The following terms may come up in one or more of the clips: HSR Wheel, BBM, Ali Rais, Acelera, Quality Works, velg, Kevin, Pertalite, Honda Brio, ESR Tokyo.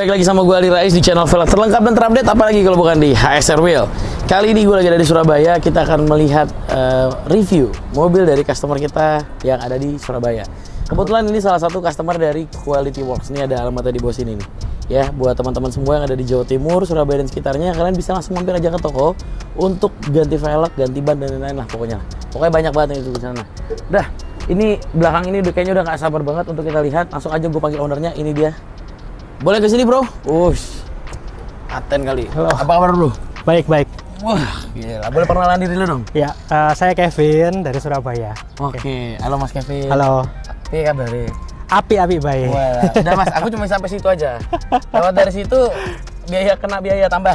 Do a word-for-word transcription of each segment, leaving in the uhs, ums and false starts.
balik lagi sama gue Ali Rais di channel velg terlengkap dan terupdate, apalagi kalau bukan di H S R Wheel. Kali ini gue lagi ada di Surabaya, kita akan melihat uh, review mobil dari customer kita yang ada di Surabaya. Kebetulan ini salah satu customer dari Quality Works. Ini ada alamatnya di bawah sini nih. Ya, buat teman-teman semua yang ada di Jawa Timur, Surabaya dan sekitarnya, kalian bisa langsung mampir aja ke toko untuk ganti velg, ganti ban dan lain-lain lah pokoknya. Pokoknya banyak banget yang itu di sana. Dah, ini belakang ini udah kayaknya udah nggak sabar banget untuk kita lihat. Langsung aja gue panggil ownernya, ini dia. Boleh ke sini, bro? Ush, Aten kali. Halo. Apa kabar, bro? Baik, baik. Wah, gila. Boleh perkenalan diri dulu dong? Ya, uh, saya Kevin dari Surabaya. Oke, okay. Halo Mas Kevin. Halo. Apa kabar? Api-api baik. Wah, udah Mas, aku cuma sampai situ aja. Lewat dari situ, biaya kena biaya tambah.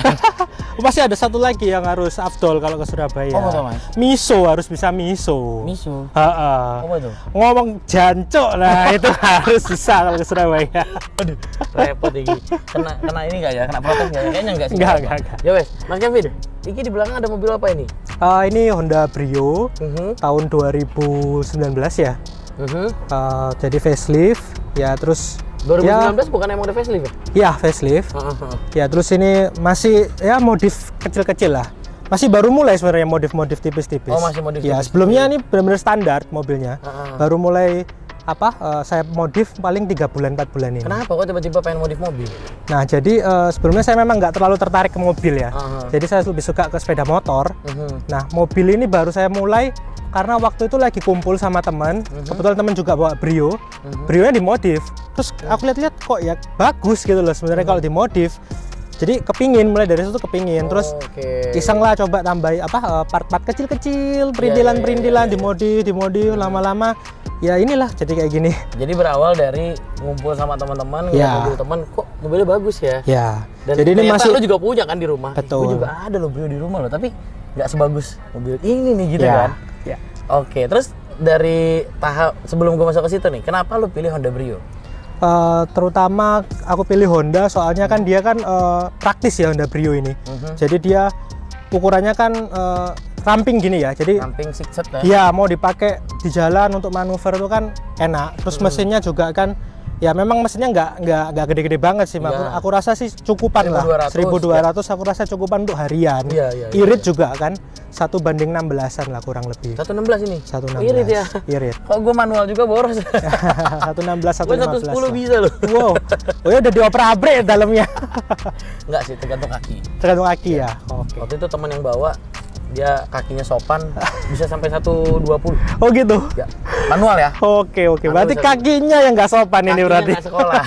Pasti ada satu lagi yang harus afdol kalau ke Surabaya. Oh, betul, Mas. Miso, harus bisa miso. Miso? Ha-ha. Apa itu? Ngomong jancok lah, itu harus bisa kalau ke Surabaya. Aduh, repot ini. Kena, kena ini nggak ya? Kena protes nggak? Kayaknya nggak sih. Nggak, nggak, nggak. Ya wes, Mas Kevin, ini di belakang ada mobil apa ini? Uh, ini Honda Brio, uh-huh. Tahun dua ribu sembilan belas ya. Uh-huh. uh, jadi facelift, ya terus dua ribu sembilan belas ya, bukan emang udah facelift ya? Iya, facelift. Uh-huh. Ya terus ini masih ya modif kecil-kecil lah. Masih baru mulai sebenarnya modif-modif tipis-tipis. Oh, masih modif. Ya, tipis-tipis. Sebelumnya ini benar-benar standar mobilnya. Uh-huh. Baru mulai apa? Uh, saya modif paling tiga bulan empat bulan ini. Kenapa kok tiba-tiba pengen modif mobil? Nah, jadi uh, sebelumnya saya memang nggak terlalu tertarik ke mobil ya. Uh-huh. Jadi saya lebih suka ke sepeda motor. Uh-huh. Nah, mobil ini baru saya mulai karena waktu itu lagi kumpul sama teman, uh-huh. Kebetulan teman juga bawa Brio, uh-huh. Brio nya dimodif, terus uh-huh. Aku lihat-lihat kok ya bagus gitu loh sebenarnya, uh-huh. Kalau dimodif, jadi kepingin, mulai dari situ kepingin, oh, terus okay. Iseng lah coba tambah apa part-part kecil-kecil, perintilan-perintilan, yeah, yeah, yeah, yeah. dimodif, dimodif, uh-huh. Lama-lama, ya inilah jadi kayak gini. Jadi berawal dari ngumpul sama teman-teman, yeah. Ngumpul teman, kok mobilnya bagus ya. Yeah. Dan jadi ini masih lu juga punya kan di rumah. Betul. Gue juga ada loh Brio di rumah loh, tapi nggak sebagus mobil ini nih gitu, yeah. Kan. Ya. Oke, terus dari tahap sebelum gue masuk ke situ nih, kenapa lu pilih Honda Brio? Uh, terutama aku pilih Honda, soalnya kan dia kan uh, praktis ya Honda Brio ini. Uh-huh. Jadi dia ukurannya kan uh, ramping gini ya, jadi ramping six-set ya. Iya, mau dipakai di jalan untuk manuver itu kan enak. Terus uh-huh. Mesinnya juga kan, ya memang mesinnya nggak nggak nggak gede-gede banget sih, ya. aku, aku rasa sih cukupan lah. seribu dua ratus ya. Aku rasa cukupan untuk harian. Ya, ya, ya, irit ya. Juga kan, satu banding enam belasan lah kurang lebih. satu banding enam belas ini. satu banding enam belas. Irit ya. Irit. Kalau gue manual juga boros. satu banding enam belas, satu banding lima belas. satu banding sepuluh bisa loh. Wow. Oh ya udah dioprak-abrik dalamnya. Enggak sih, tergantung kaki. Tergantung kaki ya. Ya? Oke. Okay. Waktu itu teman yang bawa, dia kakinya sopan, bisa sampai satu dua puluh. Oh gitu? Ya, manual ya? Oke, oke. Manual berarti kakinya yang nggak sopan kakinya ini berarti? Kakinya nggak sekolah.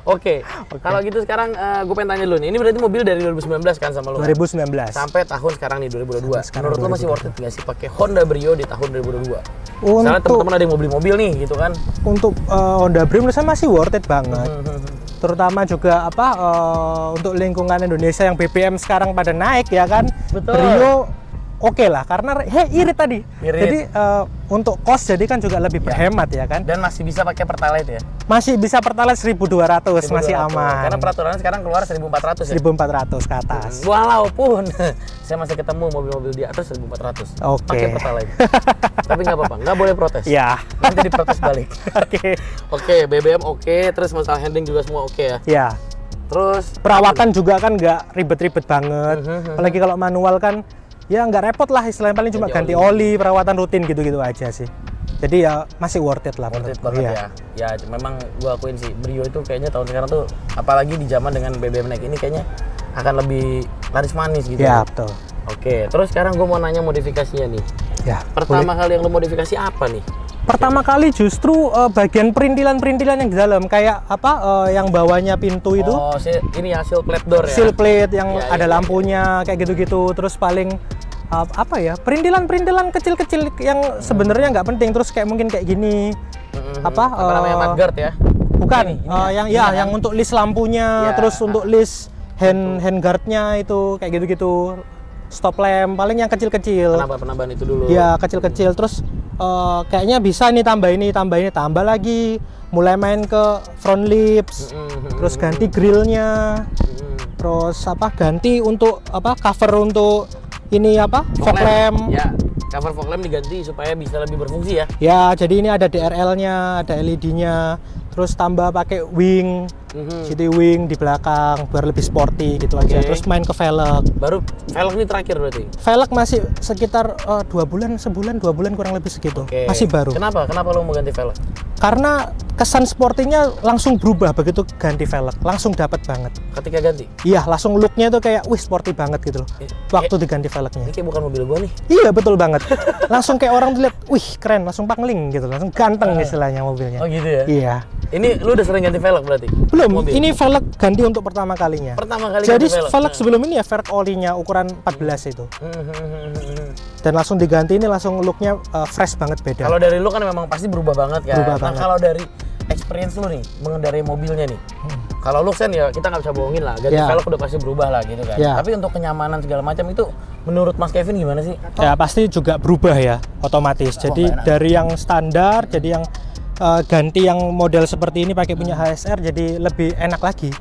Oke, okay. Kalau gitu sekarang uh, gue pengen tanya dulu nih. Ini berarti mobil dari dua ribu sembilan belas kan sama lo? dua ribu sembilan belas. Kan? Sampai tahun sekarang nih, dua ribu dua puluh dua. Sekarang menurut lo masih worth it nggak sih pakai Honda Brio di tahun dua ribu dua puluh dua? Untuk, misalnya teman-teman ada yang mau beli mobil nih gitu kan? Untuk uh, Honda Brio menurut saya masih worth it banget. Terutama juga apa uh, untuk lingkungan Indonesia yang B B M sekarang pada naik ya kan? Betul. Brio oke okay lah, karena heh irit tadi. Irit. Jadi uh, untuk kos jadi kan juga lebih berhemat ya, ya kan? Dan masih bisa pakai pertalite ya? Masih bisa pertalite seribu dua ratus, masih aman. Karena peraturannya sekarang keluar seribu empat ratus ya? seribu empat ratus ke atas. Hmm, walaupun saya masih ketemu mobil-mobil di atas seribu empat ratus. Oke. Okay. Pakai pertalite. Tapi nggak apa-apa, nggak boleh protes. Ya. Nanti diprotes balik. Oke. Okay. Oke, okay, B B M oke, okay, terus masalah handling juga semua oke okay ya? Ya. Terus? Perawatan juga kan nggak ribet-ribet banget. Apalagi kalau manual kan ya nggak repot lah, istilahnya paling cuma ganti, ganti oli, oli, perawatan rutin gitu-gitu aja sih. Jadi ya masih worth it lah. Worth it banget ya. Ya, ya memang gua akuin sih, Brio itu kayaknya tahun sekarang tuh, apalagi di zaman dengan B B M naik ini kayaknya akan lebih laris manis gitu. Ya, betul. Oke, terus sekarang gua mau nanya modifikasinya nih. Ya. Pertama boleh. Kali yang lo modifikasi apa nih? Pertama kali justru uh, bagian perintilan-perintilan yang di dalam kayak apa uh, yang bawahnya pintu itu. Oh, ini ya seal plate door ya. Seal plate yang ya, ada ya, lampunya ya. Kayak gitu-gitu. Terus paling uh, apa ya? Perintilan-perintilan kecil-kecil yang sebenarnya nggak penting. Terus kayak mungkin kayak gini. Mm-hmm. Apa, apa uh, namanya mudguard ya? Bukan ini, ini, uh, yang ini ya yang, yang untuk list lampunya, ya. Terus untuk list hand handguardnya itu kayak gitu-gitu. Stop lamp paling yang kecil-kecil. Penambahan-penambahan itu dulu. Ya, kecil-kecil. Terus Uh, kayaknya bisa nih tambah ini, tambah ini, tambah lagi. Mulai main ke front lips, mm-hmm. Terus ganti grillnya, mm-hmm. Terus apa ganti untuk apa cover untuk ini apa fog lamp. Ya, cover fog lamp diganti supaya bisa lebih berfungsi ya. Ya, jadi ini ada D R L-nya, ada L E D-nya. terus tambah pakai wing, mm-hmm. G T wing di belakang biar lebih sporty gitu okay. aja. Terus main ke velg. Baru velg ini terakhir berarti? Velg masih sekitar uh, dua bulan, sebulan, dua bulan kurang lebih segitu. Okay. Masih baru. Kenapa? Kenapa lo mau ganti velg? Karena kesan sportinya langsung berubah begitu ganti velg. Langsung dapat banget. Ketika ganti? Iya, langsung looknya tuh kayak wih sporty banget gitu loh. E Waktu e diganti velgnya. Ini kayak bukan mobil gua nih. Iya betul banget. Langsung kayak orang tuh lihat, wih keren, langsung pangling gitu, langsung ganteng uh. istilahnya mobilnya. Oh gitu ya? Iya. Ini lu udah sering ganti velg berarti? Belum, mobil. Ini velg ganti untuk pertama kalinya. Pertama kali. Jadi velg, velg sebelum ini ya velg olinya ukuran empat belas itu. Dan langsung diganti ini langsung looknya uh, fresh banget beda. Kalau dari lu kan memang pasti berubah banget kan. Berubah nah, banget. Kalau dari experience lu nih mengendarai mobilnya nih. Hmm. Kalau lu kan ya kita nggak bisa bohongin lah. Ganti yeah. velg udah pasti berubah lah gitu kan. Yeah. Tapi untuk kenyamanan segala macam itu menurut Mas Kevin gimana sih? Ya pasti juga berubah ya otomatis. Oh, jadi enak. Dari yang standar jadi yang Uh, ganti yang model seperti ini pakai punya H S R jadi lebih enak lagi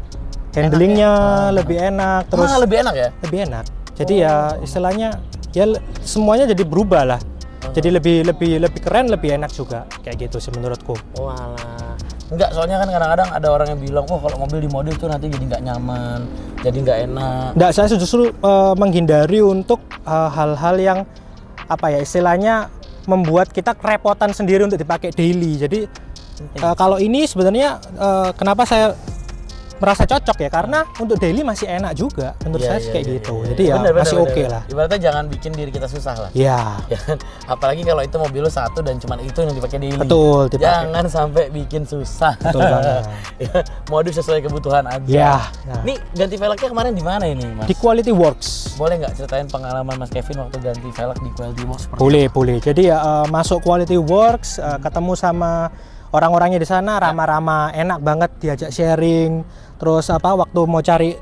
handlingnya enak ya? Lebih enak terus ah, lebih enak ya lebih enak jadi oh. ya istilahnya ya semuanya jadi berubah lah oh. jadi lebih lebih lebih keren lebih enak juga kayak gitu sih menurutku. Walah enggak soalnya kan kadang-kadang ada orang yang bilang oh kalau mobil di model tuh nanti jadi nggak nyaman jadi nggak enak. Enggak, saya justru uh, menghindari untuk hal-hal uh, yang apa ya istilahnya membuat kita kerepotan sendiri untuk dipakai daily. Jadi uh, kalau ini sebenarnya uh, kenapa saya merasa cocok ya karena untuk daily masih enak juga menurut yeah, saya yeah, kayak yeah, gitu. Yeah, yeah. Jadi bener, ya bener, masih oke okay lah. Ibaratnya jangan bikin diri kita susah lah. Iya. Yeah. Apalagi kalau itu mobil lu satu dan cuma itu yang dipakai daily. Betul. Dipakai. Jangan sampai bikin susah. Betul banget. Modif sesuai kebutuhan aja. Yeah, yeah. Nih ganti velgnya kemarin di mana ini, Mas? Di Quality Works. Boleh nggak ceritain pengalaman Mas Kevin waktu ganti velg di Quality Works? Boleh, apa? Boleh. Jadi ya uh, masuk Quality Works, uh, ketemu sama orang-orangnya di sana ramah-ramah, enak banget diajak sharing. Terus apa waktu mau cari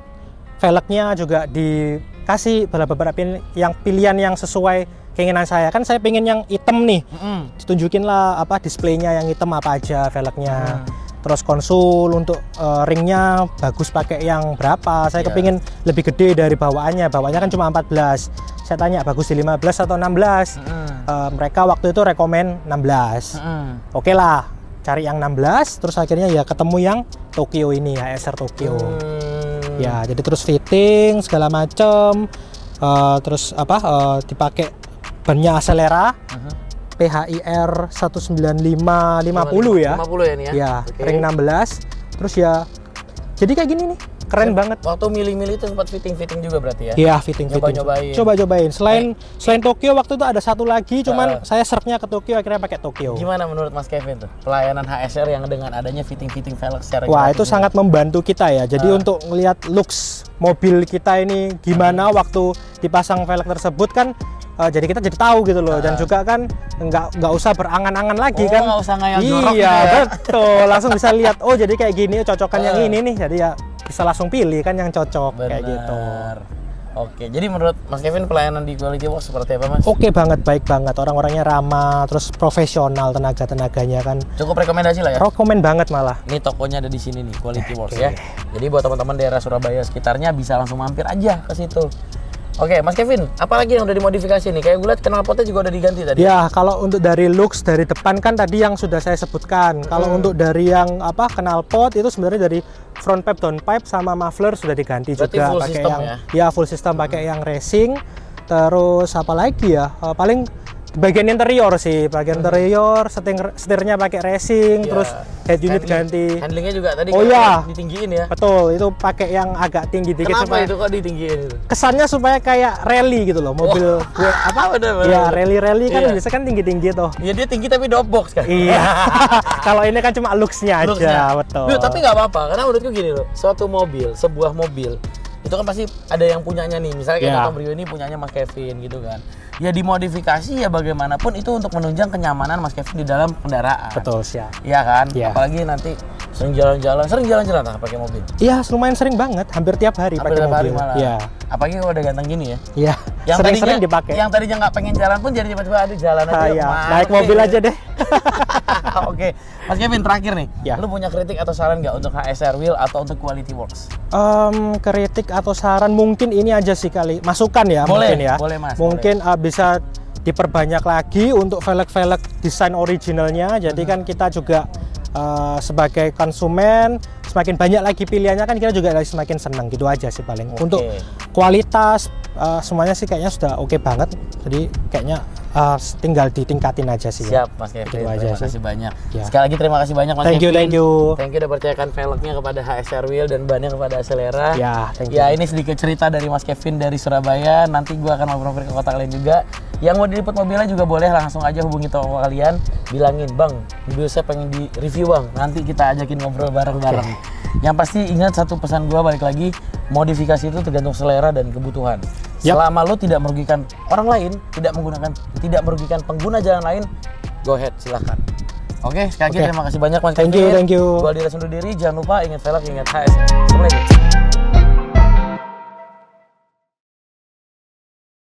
velgnya juga dikasih beberapa yang pilihan yang sesuai keinginan saya. Kan saya pengen yang hitam nih. Mm-hmm. Tunjukin lah apa displaynya yang hitam apa aja velgnya. Mm. Terus konsul untuk uh, ringnya bagus pakai yang berapa? Saya yeah. kepingin lebih gede dari bawaannya. Bawaannya kan cuma empat belas. Saya tanya bagus di lima belas atau enam belas. Mm-hmm. uh, mereka waktu itu rekomen enam belas. Mm-hmm. Oke lah. Cari yang enam belas terus akhirnya ya ketemu yang Tokyo ini ya E S R Tokyo. Hmm. Ya, jadi terus fitting segala macam uh, terus apa uh, dipakai bannya Acelera. Uh-huh. P H I R satu sembilan lima lima nol ya. lima puluh ya nih ya. Ya, okay. Ring enam belas. Terus ya jadi kayak gini nih. Keren ya, banget. Waktu milih-milih itu sempat fitting-fitting juga berarti ya? Iya, fitting-fitting. Coba-cobain. Coba-cobain. Selain eh. selain Tokyo waktu itu ada satu lagi, cuman uh. saya search-nya ke Tokyo akhirnya pakai Tokyo. Gimana menurut Mas Kevin tuh? Pelayanan H S R yang dengan adanya fitting-fitting velg secara wah, itu sangat membantu kita ya. Jadi uh. untuk melihat looks mobil kita ini gimana uh. waktu dipasang velg tersebut kan Uh, jadi kita jadi tahu gitu loh, nah. dan juga kan nggak nggak usah berangan-angan lagi oh, kan. Nggak usah ngayal jorok. Iya ya. Betul, langsung bisa lihat. Oh jadi kayak gini, cocokan uh. yang ini nih. Jadi ya bisa langsung pilih kan yang cocok. Bener. Kayak gitu. Oke, jadi menurut Mas Kevin pelayanan di Quality Works seperti apa Mas? Oke banget, baik banget. Orang-orangnya ramah, terus profesional tenaga-tenaganya kan. Cukup rekomendasi lah ya? Rekomend banget malah. Ini tokonya ada di sini nih, Quality Works okay. ya. Jadi buat teman-teman daerah Surabaya sekitarnya bisa langsung mampir aja ke situ. Oke, Mas Kevin, apalagi yang udah dimodifikasi nih? Kayak gue lihat knalpotnya juga udah diganti tadi. Ya, kalau untuk dari looks dari depan kan tadi yang sudah saya sebutkan. Kalau hmm. untuk dari yang apa knalpot itu sebenarnya dari front pipe, down pipe sama muffler sudah diganti. Berarti juga pakai yang ya, ya full system pakai hmm. yang racing. Terus apa lagi ya? Paling bagian interior sih, bagian interior, setir setirnya pakai racing, yeah. terus head unit handling, ganti. Handlingnya juga tadi oh ya. ditinggiin ya. Betul, itu pakai yang agak tinggi dikit. Kenapa supaya, itu kok ditinggiin? Kesannya supaya kayak rally gitu loh, mobil. Oh. Gue, apa? Bener, bener, ya rally-rally kan yeah. biasa kan tinggi-tinggi tuh. Iya dia tinggi tapi dop box kan. Iya. Kalau ini kan cuma looks-nya aja, looks betul. Duh, tapi nggak apa-apa, karena menurutku gini loh, suatu mobil, sebuah mobil itu kan pasti ada yang punyanya nih. Misalnya kayak yeah. Honda Brio ini punyanya Mas Kevin gitu kan. Ya dimodifikasi ya bagaimanapun itu untuk menunjang kenyamanan Mas Kevin di dalam kendaraan. Betul sih. Iya kan? Ya. Apalagi nanti sering jalan-jalan, sering jalan-jalan lah pakai mobil. Iya, lumayan sering banget, hampir tiap hari pakai mobil. Iya. Apalagi kalau udah ganteng gini ya. Iya. Yang sering, -sering tadinya, dipakai. Yang tadinya nggak pengen jalan pun jadi tiba-tiba ada jalan aja. Ah, ya. Naik mobil aja deh. Oke, Mas Kevin terakhir nih. Ya. Lu punya kritik atau saran nggak untuk H S R Wheel atau untuk Quality Works? Um, kritik atau saran mungkin ini aja sih kali. Masukan ya boleh, mungkin ya. Boleh Mas. Mungkin boleh. Uh, bisa diperbanyak lagi untuk velg-velg desain originalnya. Jadi hmm. kan kita juga uh, sebagai konsumen semakin banyak lagi pilihannya kan kita juga semakin senang, gitu aja sih paling. Okay. Untuk kualitas uh, semuanya sih kayaknya sudah oke okay banget, jadi kayaknya uh, tinggal ditingkatin aja sih. Siap ya. Mas Kevin, gitu terima aja kasih sih. banyak. Ya. Sekali lagi terima kasih banyak Mas thank Kevin. You, thank you. Thank you udah percayakan velgnya kepada H S R Wheel dan bannya kepada Acelera. Ya, thank you. Ya, ini sedikit cerita dari Mas Kevin dari Surabaya. Nanti gua akan ngobrol-ngobrol ke kota kalian juga. Yang mau diliput mobilnya juga boleh langsung aja hubungi toko kalian, bilangin, "Bang, mobil saya pengen di review, Bang." Nanti kita ajakin ngobrol bareng-bareng. Okay. Yang pasti ingat satu pesan gua balik lagi, modifikasi itu tergantung selera dan kebutuhan. Yep. Selama lo tidak merugikan orang lain, tidak menggunakan tidak merugikan pengguna jalan lain, go ahead, silahkan. Oke, okay, sekali lagi okay. terima kasih banyak Mas Kevin. Thank you, thank you. Gua diri sendiri, jangan lupa ingat velg, ingat H S. Assalamualaikum.